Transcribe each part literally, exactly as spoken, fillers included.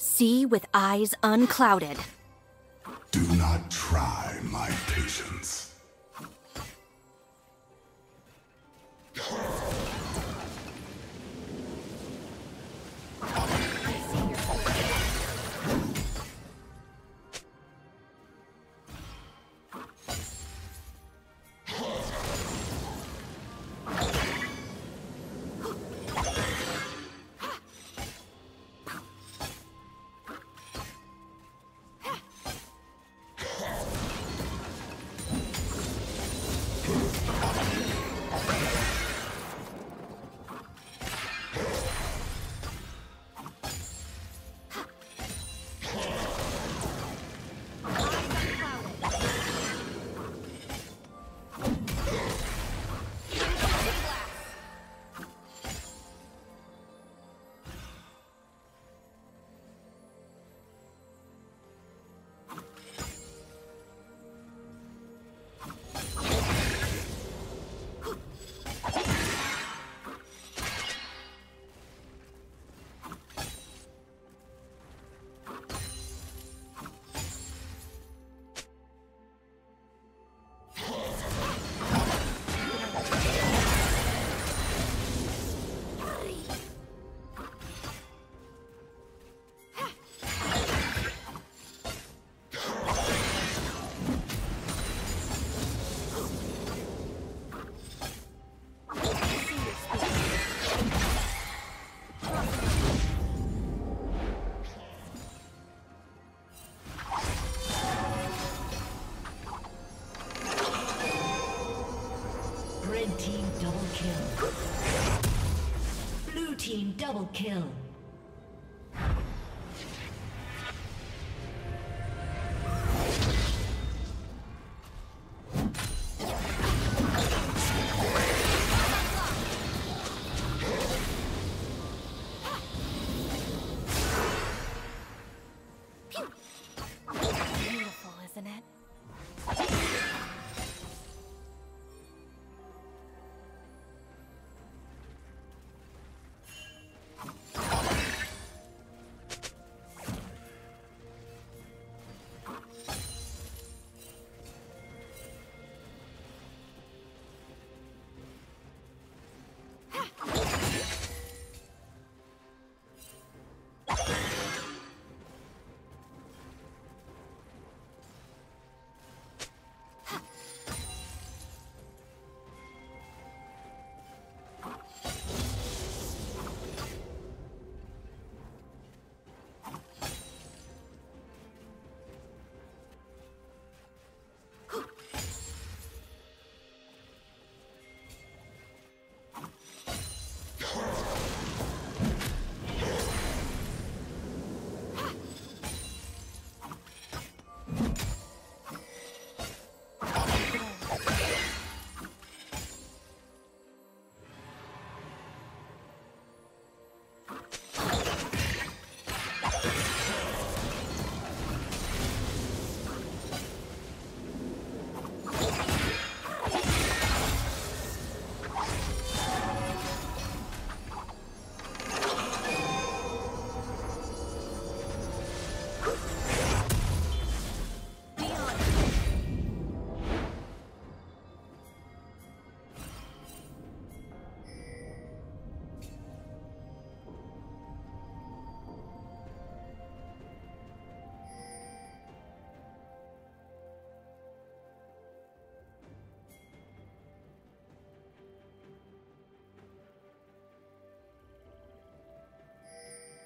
See with eyes unclouded. Do not try my patience. Team double kill. Beautiful, isn't it?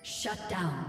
Shut down.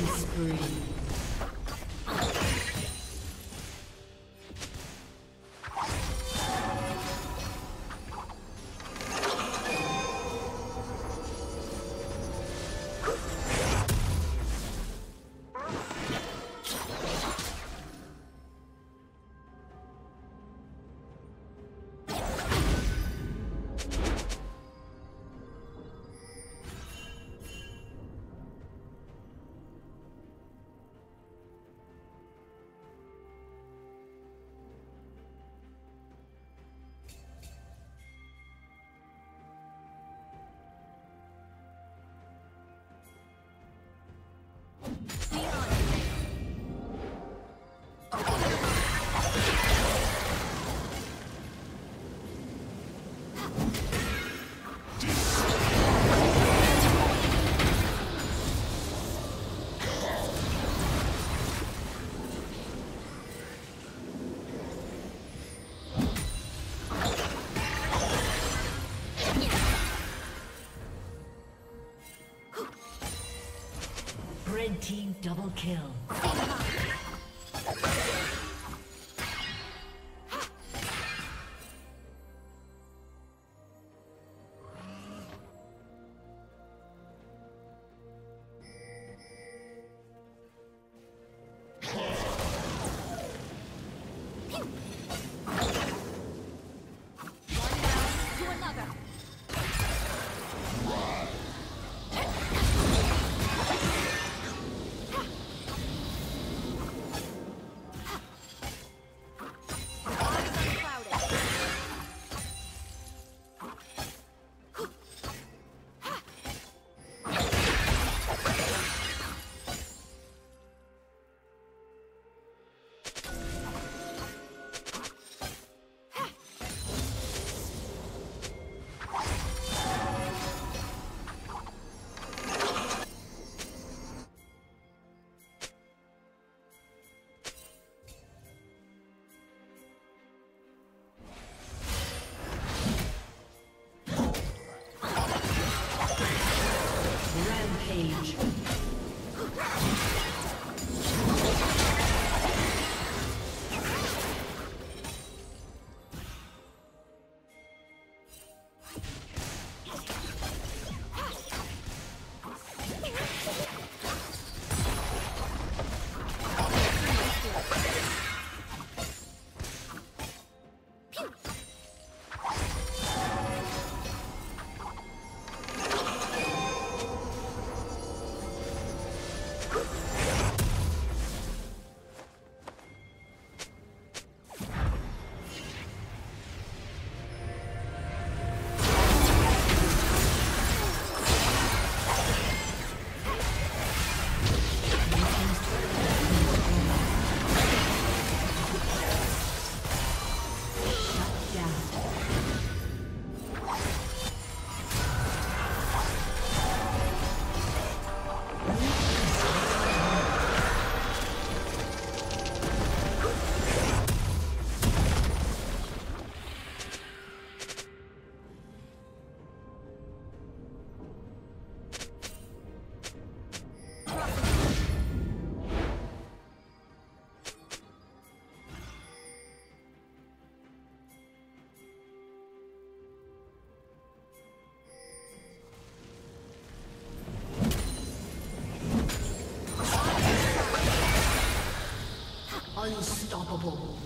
Killing spree. Team double kill. Unstoppable.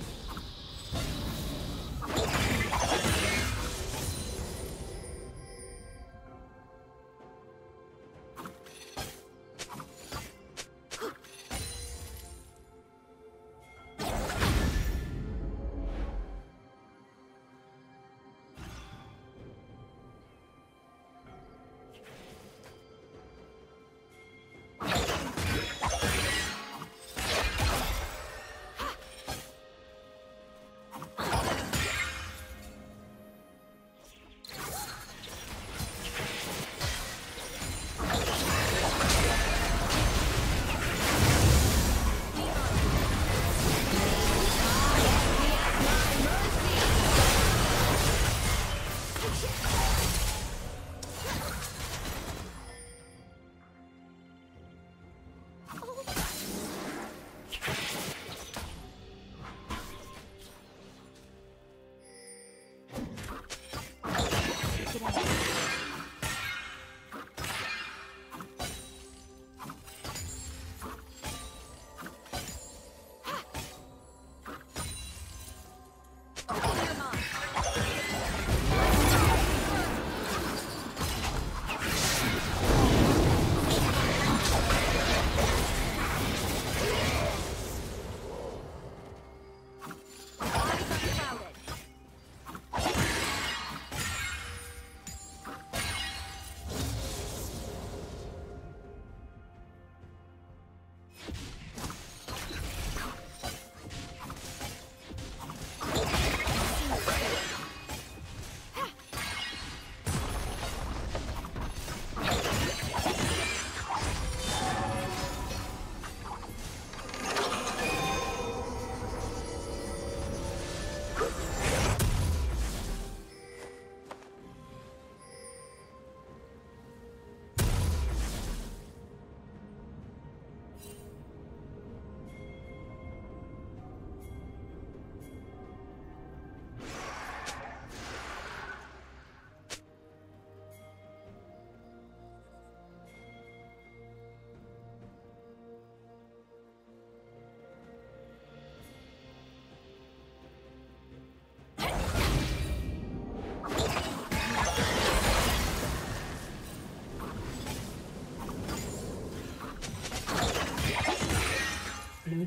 Blue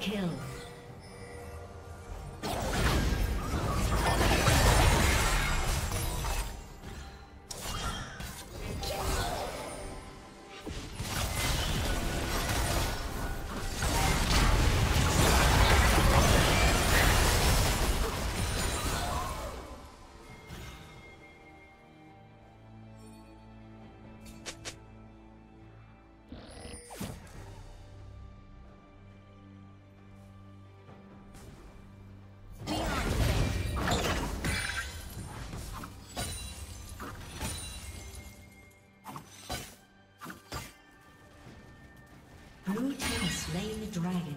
Kill. Blue team has slain the dragon.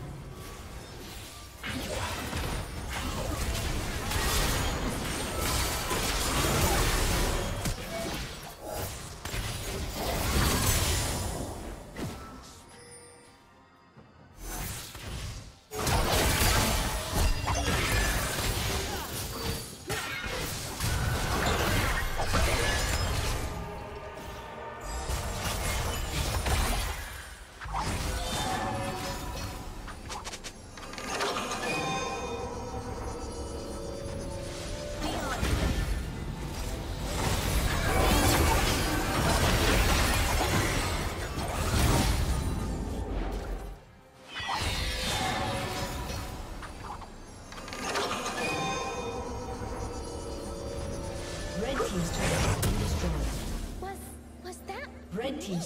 Team's